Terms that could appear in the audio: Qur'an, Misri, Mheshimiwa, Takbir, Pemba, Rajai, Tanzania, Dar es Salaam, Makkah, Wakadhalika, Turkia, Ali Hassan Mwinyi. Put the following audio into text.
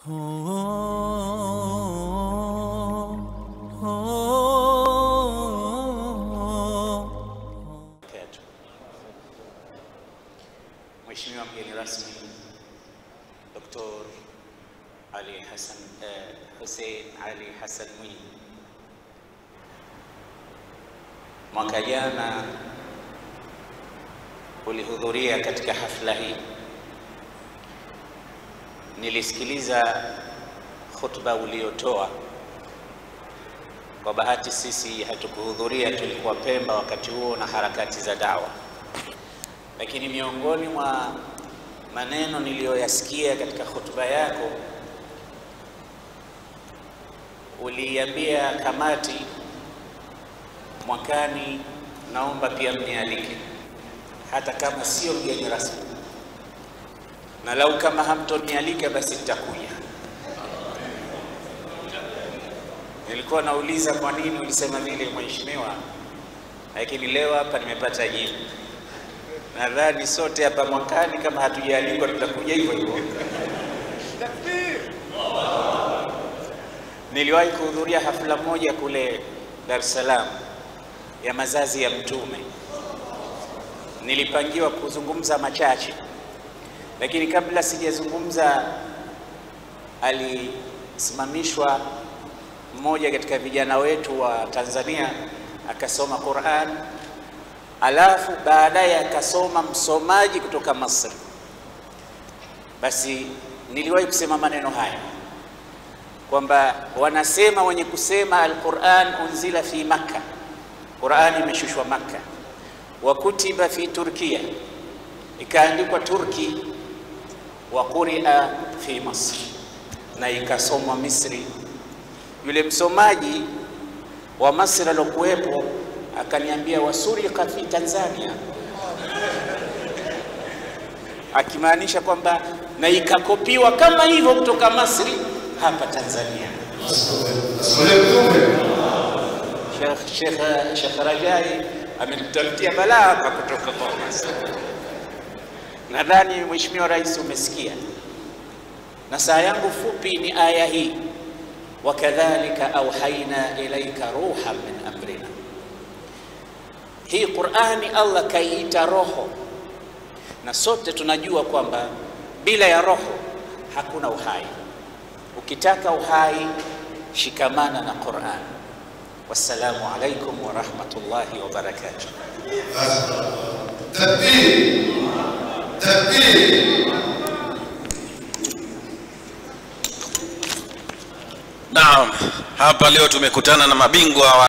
Mheshimiwa mgeni rasmi Dr. Ali Hassan Hussein Ali Hassan Mwinyi, mwaka jana ulihudhuria katika hafla hii. Nilisikiliza khutba uliyotoa. Kwa bahati sisi hatukuhudhuria, tulikuwa Pemba wakati huo na harakati za dawa. Lakini miongoni mwa maneno niliyoyasikia katika khutba yako, uliambia kamati, mwakani naomba pia mnialike hata kama sio mgeni rasmi, na lau kama hamtonialika basi nitakuja. Nilikuwa nauliza kwa nini ulisema vile mheshimiwa, lakini leo hapa nimepata jibu. Nadhani sote hapa mwakani kama hatujaalikwa tutakuja hivyo hivyo. Niliwahi kuhudhuria hafla moja kule Dar es Salaam ya mazazi ya Mtume. Nilipangiwa kuzungumza machache, lakini kabla sijazungumza alisimamishwa mmoja katika vijana wetu wa Tanzania akasoma Qur'an, alafu baadaye akasoma msomaji kutoka Misri. Basi niliwahi kusema maneno haya kwamba wanasema wenye kusema al-Qur'an unzila fi Makkah, Qur'an imeshushwa Makkah, wa kutiba fi Turkia, ikaandikwa Turki, wa quri'a fi Misri, na ikasomwa Misri. Yule msomaji wa Misri alokuwepo akaniambia wasuriqa fi Tanzania, akimaanisha kwamba na ikakopiwa kama hivyo kutoka Misri hapa Tanzania. Sheikh Rajai ametutafutia balaa hapa kutoka kwa Misri. Nadhani mheshimiwa rais umesikia, na saa yangu fupi ni aya hii: wakadhalika auhaina ilaika ruha min amrina. Hii Qur'ani Allah kaiita roho, na sote tunajua kwamba bila ya roho hakuna uhai. Ukitaka uhai shikamana na Qur'an. Wassalamu alaikum wa rahmatullahi wa barakatuh. Takbir! Takbir! Naam, hapa leo tumekutana na mabingwa